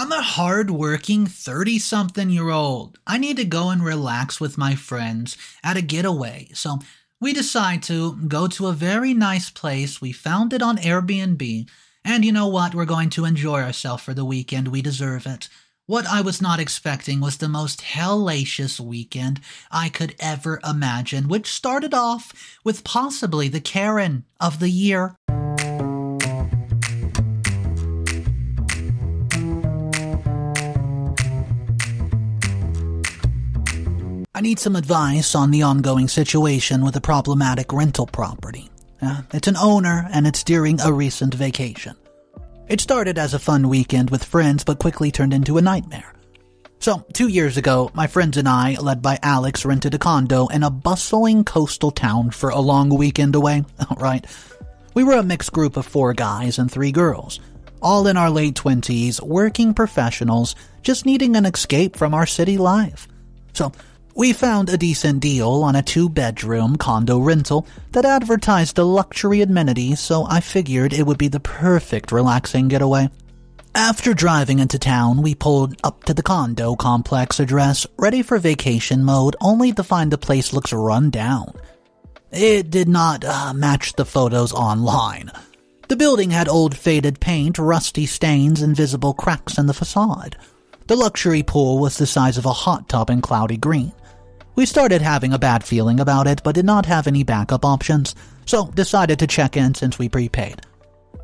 I'm a hard-working 30-something-year-old. I need to go and relax with my friends at a getaway, so we decide to go to a very nice place. We found it on Airbnb, and you know what? We're going to enjoy ourselves for the weekend. We deserve it. What I was not expecting was the most hellacious weekend I could ever imagine, which started off with possibly the Karen of the year. I need some advice on the ongoing situation with a problematic rental property. It's an owner, and it's during a recent vacation. It started as a fun weekend with friends, but quickly turned into a nightmare. So, 2 years ago, my friends and I, led by Alex, rented a condo in a bustling coastal town for a long weekend away. Right? We were a mixed group of 4 guys and 3 girls, all in our late 20s, working professionals, just needing an escape from our city life. So, we found a decent deal on a 2-bedroom condo rental that advertised a luxury amenity, so I figured it would be the perfect relaxing getaway. After driving into town, we pulled up to the condo complex address, ready for vacation mode, only to find the place looks run down. It did not match the photos online. The building had old faded paint, rusty stains, and visible cracks in the facade. The luxury pool was the size of a hot tub in cloudy green. We started having a bad feeling about it, but did not have any backup options, so decided to check in since we prepaid.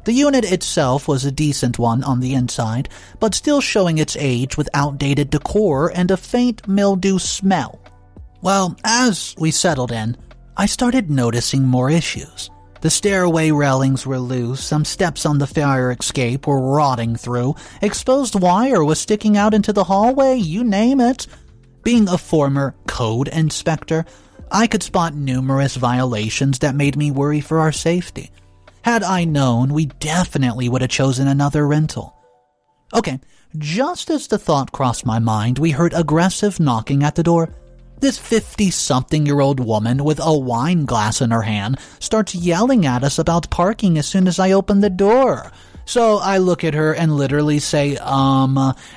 The unit itself was a decent one on the inside, but still showing its age with outdated decor and a faint mildew smell. Well, as we settled in, I started noticing more issues. The stairway railings were loose, some steps on the fire escape were rotting through, exposed wire was sticking out into the hallway, you name it. Being a former code inspector, I could spot numerous violations that made me worry for our safety. Had I known, we definitely would have chosen another rental. Okay, just as the thought crossed my mind, we heard aggressive knocking at the door. This 50-something-year-old woman with a wine glass in her hand starts yelling at us about parking as soon as I open the door. So I look at her and literally say,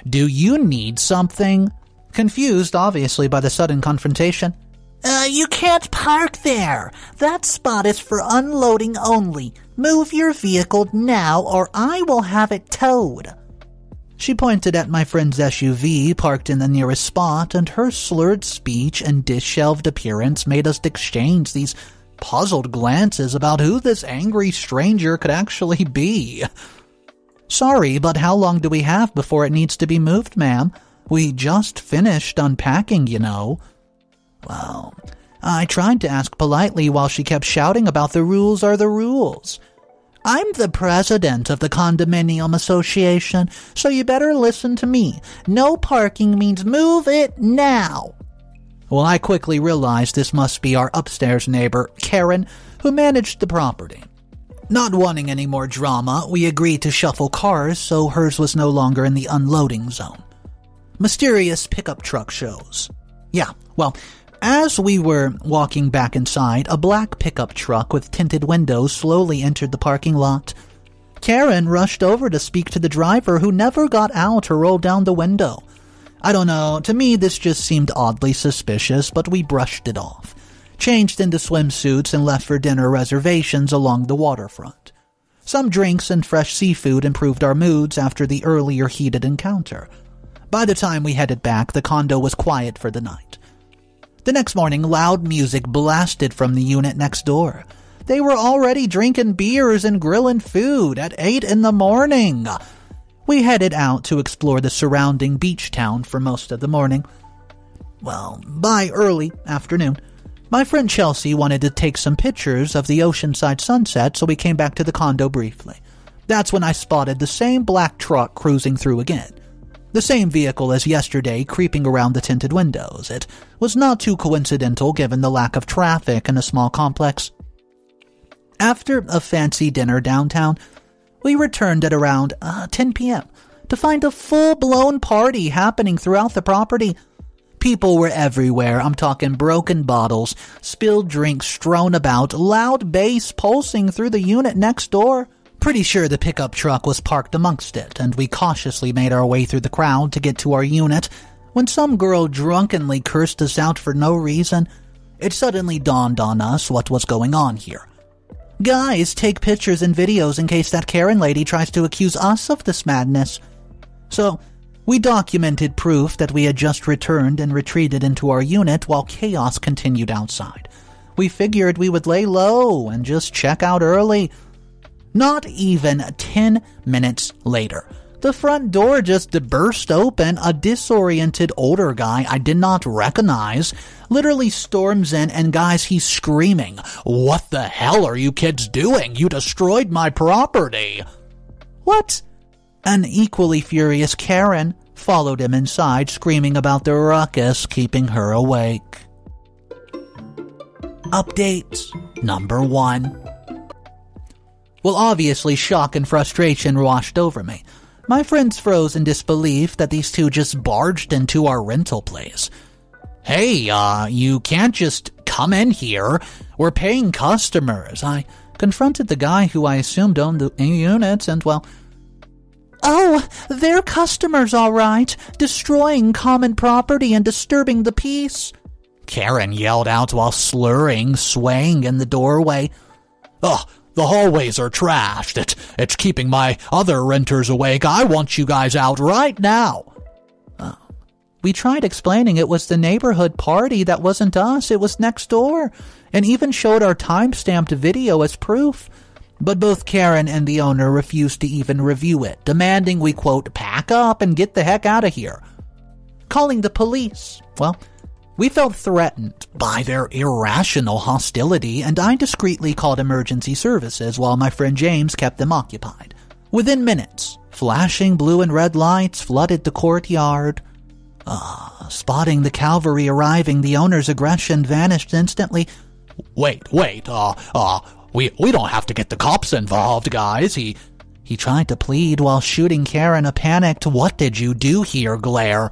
do you need something? Confused, obviously, by the sudden confrontation. You can't park there. That spot is for unloading only. Move your vehicle now or I will have it towed. She pointed at my friend's SUV parked in the nearest spot, and her slurred speech and disheveled appearance made us exchange these puzzled glances about who this angry stranger could actually be. Sorry, but how long do we have before it needs to be moved, ma'am? We just finished unpacking, you know. Well, I tried to ask politely while she kept shouting about the rules are the rules. I'm the president of the condominium association, so you better listen to me. No parking means move it now. Well, I quickly realized this must be our upstairs neighbor, Karen, who managed the property. Not wanting any more drama, we agreed to shuffle cars, so hers was no longer in the unloading zone. Mysterious pickup truck shows. Yeah, well, as we were walking back inside, a black pickup truck with tinted windows slowly entered the parking lot. Karen rushed over to speak to the driver, who never got out or rolled down the window. I don't know, to me this just seemed oddly suspicious, but we brushed it off. Changed into swimsuits and left for dinner reservations along the waterfront. Some drinks and fresh seafood improved our moods after the earlier heated encounter. By the time we headed back, the condo was quiet for the night. The next morning, loud music blasted from the unit next door. They were already drinking beers and grilling food at 8 in the morning. We headed out to explore the surrounding beach town for most of the morning. Well, by early afternoon, my friend Chelsea wanted to take some pictures of the oceanside sunset, so we came back to the condo briefly. That's when I spotted the same black truck cruising through again. The same vehicle as yesterday, creeping around the tinted windows. It was not too coincidental given the lack of traffic in a small complex. After a fancy dinner downtown, we returned at around 10 p.m. to find a full-blown party happening throughout the property. People were everywhere. I'm talking broken bottles, spilled drinks strewn about, loud bass pulsing through the unit next door. pretty sure the pickup truck was parked amongst it, and we cautiously made our way through the crowd to get to our unit, when some girl drunkenly cursed us out for no reason. It suddenly dawned on us what was going on here. Guys, take pictures and videos in case that Karen lady tries to accuse us of this madness. So, we documented proof that we had just returned and retreated into our unit while chaos continued outside. We figured we would lay low and just check out early. Not even 10 minutes later, the front door just burst open. A disoriented older guy I did not recognize literally storms in, and guys, he's screaming, "What the hell are you kids doing? You destroyed my property!" What? An equally furious Karen followed him inside, screaming about the ruckus keeping her awake. Update number 1. Well, obviously, shock and frustration washed over me. My friends froze in disbelief that these two just barged into our rental place. "Hey, you can't just come in here. We're paying customers." I confronted the guy who I assumed owned the units, and well... "Oh, they're customers, all right. Destroying common property and disturbing the peace," Karen yelled out while slurring, swaying in the doorway. "Ugh. The hallways are trashed. It's keeping my other renters awake. I want you guys out right now." We tried explaining it was the neighborhood party. That wasn't us. It was next door. And even showed our time-stamped video as proof. But both Karen and the owner refused to even review it, demanding we, quote, pack up and get the heck out of here. Calling the police. Well... we felt threatened by their irrational hostility, and I discreetly called emergency services while my friend James kept them occupied. Within minutes, flashing blue and red lights flooded the courtyard. Spotting the cavalry arriving, the owner's aggression vanished instantly. Wait, we don't have to get the cops involved, guys. He tried to plead while shooting Karen a panicked, "What did you do here?" glare.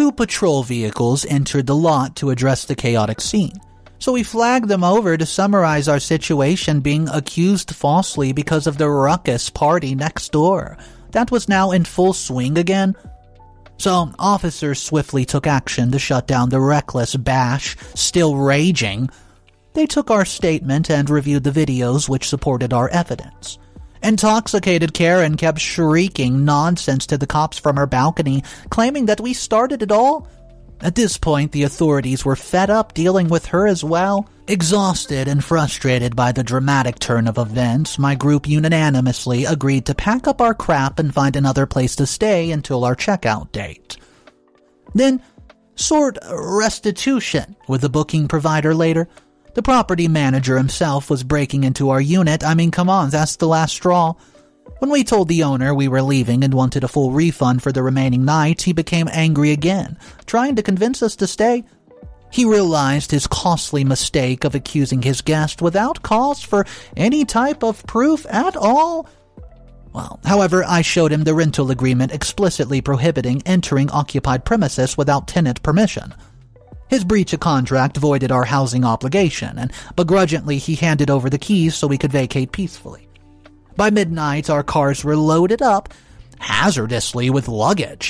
2 patrol vehicles entered the lot to address the chaotic scene, so we flagged them over to summarize our situation, being accused falsely because of the ruckus party next door that was now in full swing again. So officers swiftly took action to shut down the reckless bash still raging. They took our statement and reviewed the videos which supported our evidence. Intoxicated Karen kept shrieking nonsense to the cops from her balcony, claiming that we started it all. At this point, the authorities were fed up dealing with her as well. Exhausted and frustrated by the dramatic turn of events, my group unanimously agreed to pack up our crap and find another place to stay until our checkout date. Then, sort restitution with the booking provider later. The property manager himself was breaking into our unit. I mean, come on, that's the last straw. When we told the owner we were leaving and wanted a full refund for the remaining night, he became angry again, trying to convince us to stay. He realized his costly mistake of accusing his guest without cause for any type of proof at all. Well, however, I showed him the rental agreement explicitly prohibiting entering occupied premises without tenant permission. His breach of contract voided our housing obligation, and begrudgingly he handed over the keys so we could vacate peacefully. By midnight, our cars were loaded up, hazardously with luggage.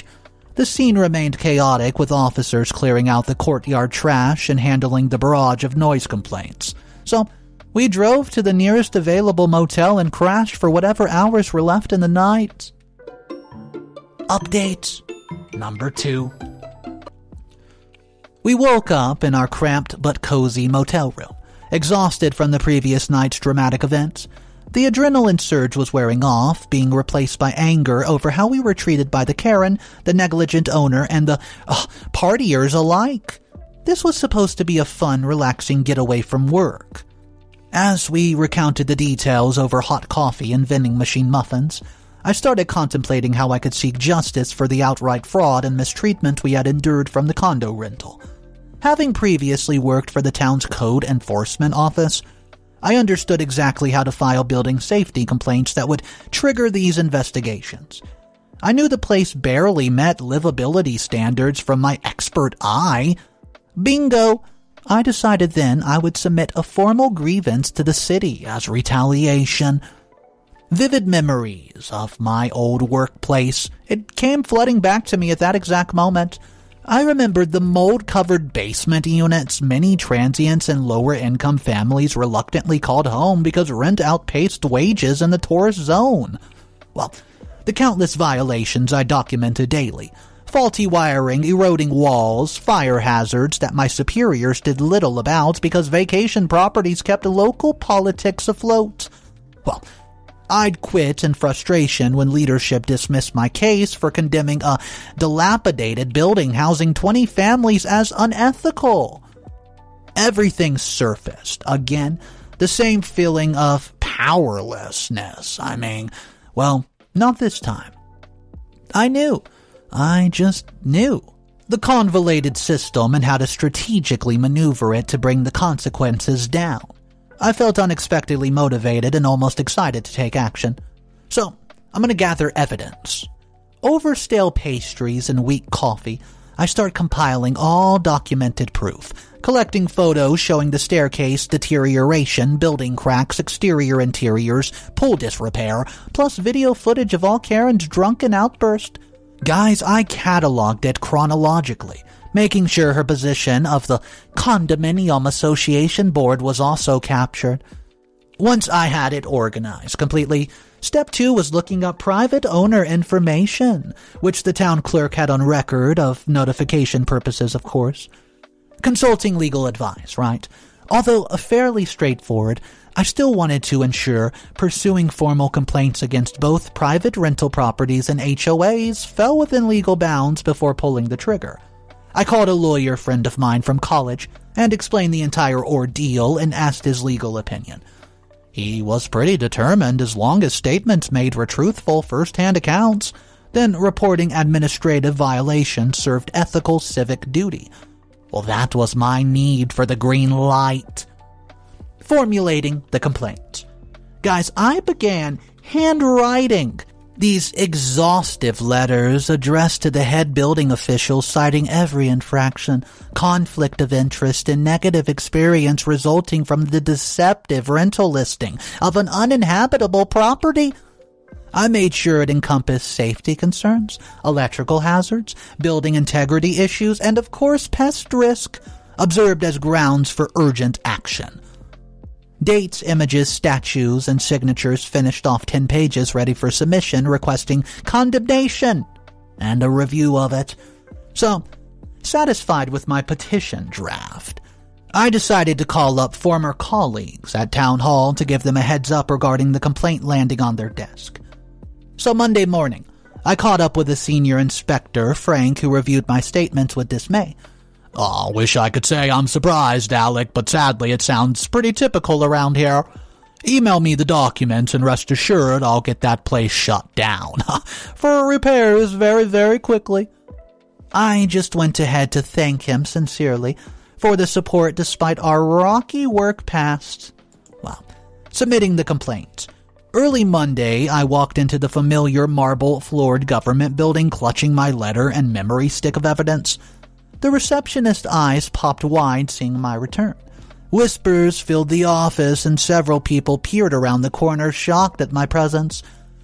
The scene remained chaotic, with officers clearing out the courtyard trash and handling the barrage of noise complaints. So, we drove to the nearest available motel and crashed for whatever hours were left in the night. Update number 2. We woke up in our cramped but cozy motel room, exhausted from the previous night's dramatic events. The adrenaline surge was wearing off, being replaced by anger over how we were treated by the Karen, the negligent owner, and the partiers alike. This was supposed to be a fun, relaxing getaway from work. As we recounted the details over hot coffee and vending machine muffins, I started contemplating how I could seek justice for the outright fraud and mistreatment we had endured from the condo rental. Having previously worked for the town's code enforcement office, I understood exactly how to file building safety complaints that would trigger these investigations. I knew the place barely met livability standards from my expert eye. Bingo! I decided then I would submit a formal grievance to the city as retaliation. Vivid memories of my old workplace. It came flooding back to me at that exact moment. I remembered the mold-covered basement units many transients and lower-income families reluctantly called home because rent outpaced wages in the tourist zone. Well, the countless violations I documented daily. Faulty wiring, eroding walls, fire hazards that my superiors did little about because vacation properties kept local politics afloat. Well, I'd quit in frustration when leadership dismissed my case for condemning a dilapidated building housing 20 families as unethical. Everything surfaced. Again, the same feeling of powerlessness. I mean, well, not this time. I knew. I just knew. The convoluted system and how to strategically maneuver it to bring the consequences down. I felt unexpectedly motivated and almost excited to take action. So, I'm going to gather evidence. Over stale pastries and weak coffee, I start compiling all documented proof, collecting photos showing the staircase deterioration, building cracks, exterior interiors, pool disrepair, plus video footage of all Karen's drunken outburst. Guys, I cataloged it chronologically, making sure her position of the Condominium Association Board was also captured. Once I had it organized completely, step two was looking up private owner information, which the town clerk had on record of notification purposes, of course. Consulting legal advice, right? Although fairly straightforward, I still wanted to ensure pursuing formal complaints against both private rental properties and HOAs fell within legal bounds before pulling the trigger. I called a lawyer friend of mine from college and explained the entire ordeal and asked his legal opinion. He was pretty determined as long as statements made were truthful first-hand accounts, then reporting administrative violations served ethical civic duty. Well, that was my need for the green light. Formulating the complaints. Guys, I began handwriting these exhaustive letters addressed to the head building officials, citing every infraction, conflict of interest, and negative experience resulting from the deceptive rental listing of an uninhabitable property. I made sure it encompassed safety concerns, electrical hazards, building integrity issues, and of course pest risk, observed as grounds for urgent action. Dates, images, statues, and signatures finished off 10 pages ready for submission requesting condemnation and a review of it. So, satisfied with my petition draft, I decided to call up former colleagues at town hall to give them a heads up regarding the complaint landing on their desk. So Monday morning, I caught up with a senior inspector, Frank, who reviewed my statements with dismay. Oh, wish I could say I'm surprised, Alec, but sadly it sounds pretty typical around here. Email me the documents and rest assured I'll get that place shut down for repairs very, very quickly. I just went ahead to thank him sincerely for the support despite our rocky work past. Well, submitting the complaint. Early Monday, I walked into the familiar marble-floored government building clutching my letter and memory stick of evidence. The receptionist's eyes popped wide seeing my return. Whispers filled the office and several people peered around the corner shocked at my presence.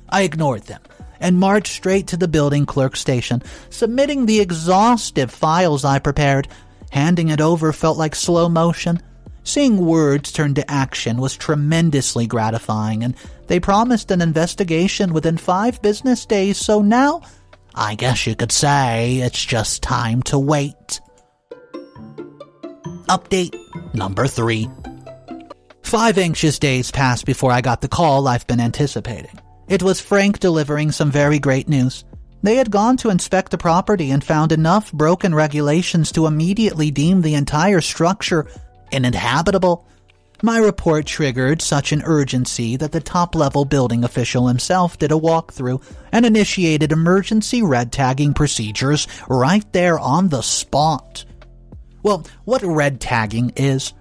I ignored them and marched straight to the building clerk's station, submitting the exhaustive files I prepared. Handing it over felt like slow motion. Seeing words turned to action was tremendously gratifying, and they promised an investigation within 5 business days, so now I guess you could say it's just time to wait. Update number 3. 5 anxious days passed before I got the call I've been anticipating. It was Frank delivering some very great news. They had gone to inspect the property and found enough broken regulations to immediately deem the entire structure uninhabitable. My report triggered such an urgency that the top-level building official himself did a walkthrough and initiated emergency red-tagging procedures right there on the spot. Well, what red-tagging is?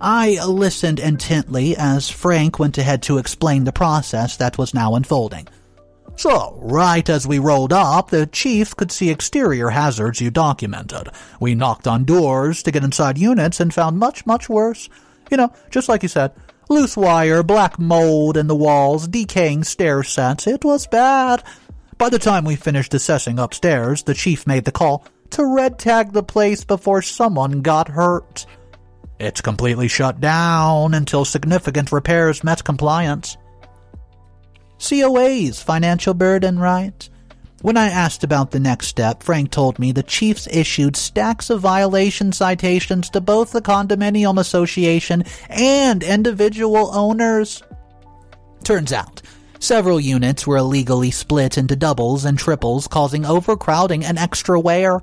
I listened intently as Frank went ahead to explain the process that was now unfolding. So, right as we rolled up, the chief could see exterior hazards you documented. We knocked on doors to get inside units and found much, much worse. You know, just like you said, Loose wire, black mold in the walls, decaying stair scents. It was bad. By the time we finished assessing upstairs, the chief made the call to red tag the place before someone got hurt. It's completely shut down until significant repairs met compliance. COA's financial burden, right? When I asked about the next step, Frank told me the chiefs issued stacks of violation citations to both the condominium association and individual owners. Turns out, several units were illegally split into doubles and triples, causing overcrowding and extra wear.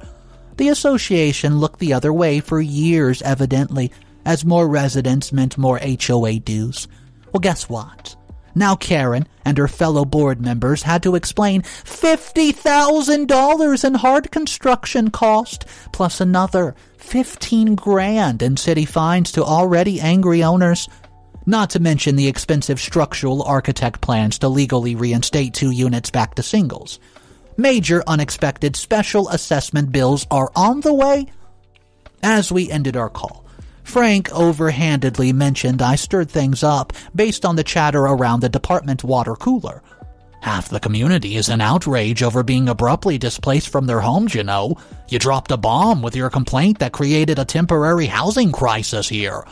The association looked the other way for years, evidently, as more residents meant more HOA dues. Well, guess what? Now Karen and her fellow board members had to explain $50,000 in hard construction cost, plus another $15,000 in city fines to already angry owners. Not to mention the expensive structural architect plans to legally reinstate two units back to singles. Major unexpected special assessment bills are on the way. As we ended our call, Frank overhandedly mentioned I stirred things up based on the chatter around the department water cooler. Half the community is in outrage over being abruptly displaced from their homes, you know. You dropped a bomb with your complaint that created a temporary housing crisis here.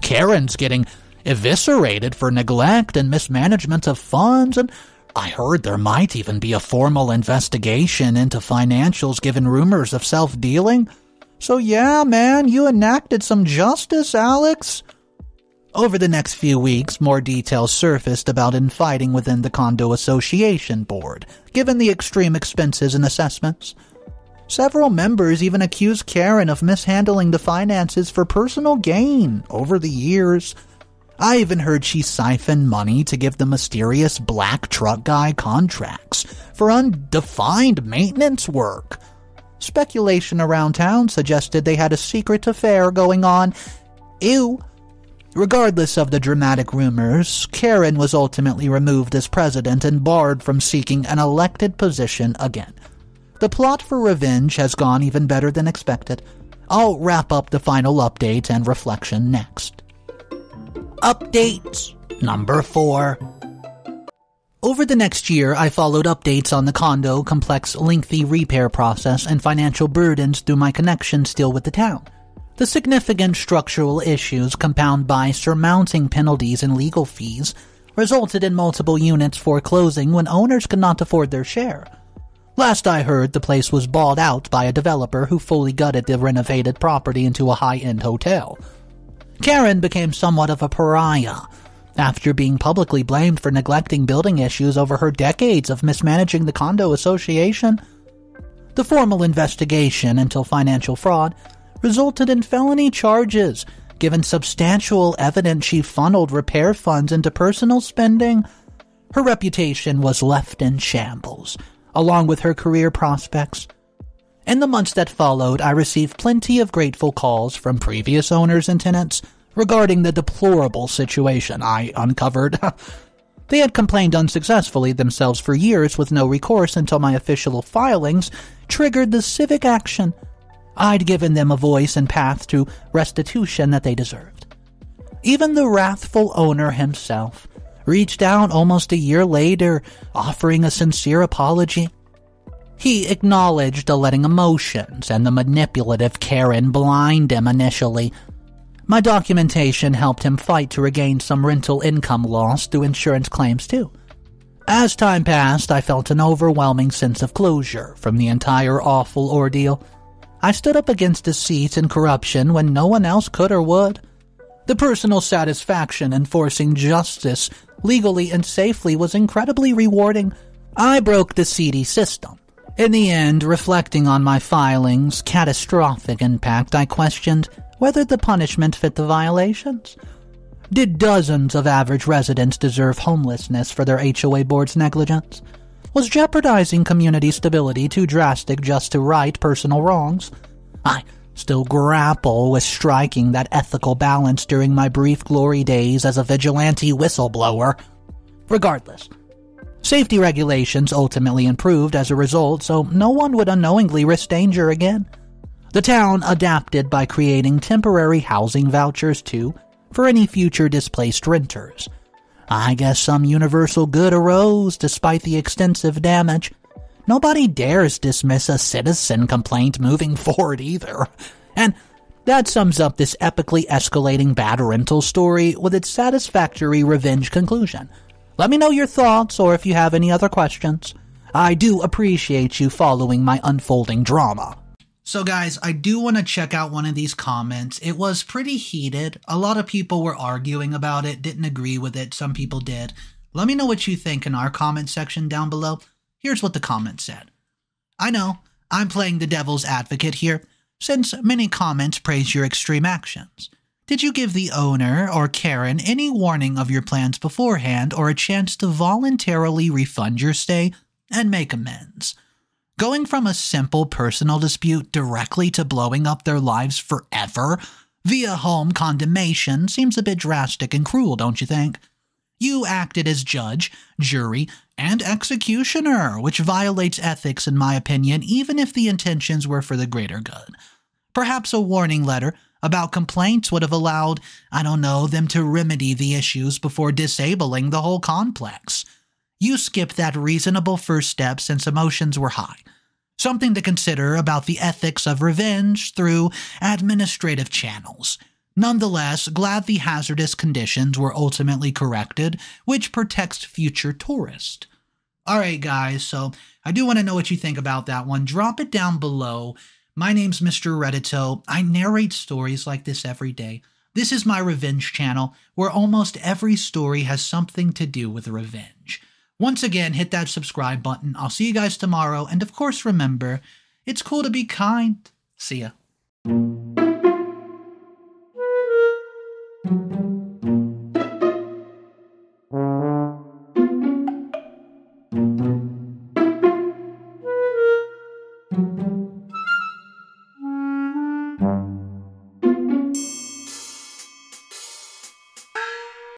Karen's getting eviscerated for neglect and mismanagement of funds, and I heard there might even be a formal investigation into financials given rumors of self-dealing. So yeah, man, you enacted some justice, Alex. Over the next few weeks, more details surfaced about infighting within the condo association board, given the extreme expenses and assessments. Several members even accused Karen of mishandling the finances for personal gain over the years. I even heard she siphoned money to give the mysterious black truck guy contracts for undefined maintenance work. Speculation around town suggested they had a secret affair going on. Ew. Regardless of the dramatic rumors, Karen was ultimately removed as president and barred from seeking an elected position again. The plot for revenge has gone even better than expected. I'll wrap up the final update and reflection next. Update number 4. Over the next year, I followed updates on the condo complex's lengthy repair process and financial burdens through my connection still with the town. The significant structural issues, compounded by surmounting penalties and legal fees, resulted in multiple units foreclosing when owners could not afford their share. Last I heard, the place was bought out by a developer who fully gutted the renovated property into a high-end hotel. Karen became somewhat of a pariah, after being publicly blamed for neglecting building issues over her decades of mismanaging the condo association. The formal investigation into financial fraud resulted in felony charges, given substantial evidence she funneled repair funds into personal spending. Her reputation was left in shambles, along with her career prospects. In the months that followed, I received plenty of grateful calls from previous owners and tenants regarding the deplorable situation I uncovered. They had complained unsuccessfully themselves for years with no recourse until my official filings triggered the civic action. I'd given them a voice and path to restitution that they deserved. Even the wrathful owner himself reached out almost a year later, offering a sincere apology. He acknowledged the letting emotions and the manipulative Karen blind him initially. My documentation helped him fight to regain some rental income lost through insurance claims too. As time passed, I felt an overwhelming sense of closure from the entire awful ordeal. I stood up against deceit and corruption when no one else could or would. The personal satisfaction in forcing justice legally and safely was incredibly rewarding. I broke the seedy system. In the end, reflecting on my filings' catastrophic impact, I questioned whether the punishment fit the violations. Did dozens of average residents deserve homelessness for their HOA board's negligence? Was jeopardizing community stability too drastic just to right personal wrongs? I still grapple with striking that ethical balance during my brief glory days as a vigilante whistleblower. Regardless, safety regulations ultimately improved as a result, so no one would unknowingly risk danger again. The town adapted by creating temporary housing vouchers too, for any future displaced renters. I guess some universal good arose despite the extensive damage. Nobody dares dismiss a citizen complaint moving forward either. And that sums up this epically escalating bad rental story with its satisfactory revenge conclusion. Let me know your thoughts or if you have any other questions. I do appreciate you following my unfolding drama. So guys, I do want to check out one of these comments. It was pretty heated. A lot of people were arguing about it, didn't agree with it. Some people did. Let me know what you think in our comment section down below. Here's what the comment said. I know, I'm playing the devil's advocate here, since many comments praise your extreme actions. Did you give the owner or Karen any warning of your plans beforehand or a chance to voluntarily refund your stay and make amends? Going from a simple personal dispute directly to blowing up their lives forever via home condemnation seems a bit drastic and cruel, don't you think? You acted as judge, jury, and executioner, which violates ethics in my opinion, even if the intentions were for the greater good. Perhaps a warning letter about complaints would have allowed, I don't know, them to remedy the issues before disabling the whole complex. You skipped that reasonable first step since emotions were high. Something to consider about the ethics of revenge through administrative channels. Nonetheless, glad the hazardous conditions were ultimately corrected, which protects future tourists. Alright guys, so I do want to know what you think about that one. Drop it down below. My name's Mr. Redito. I narrate stories like this every day. This is my revenge channel, where almost every story has something to do with revenge. Once again, hit that subscribe button. I'll see you guys tomorrow. And of course, remember, it's cool to be kind. See ya.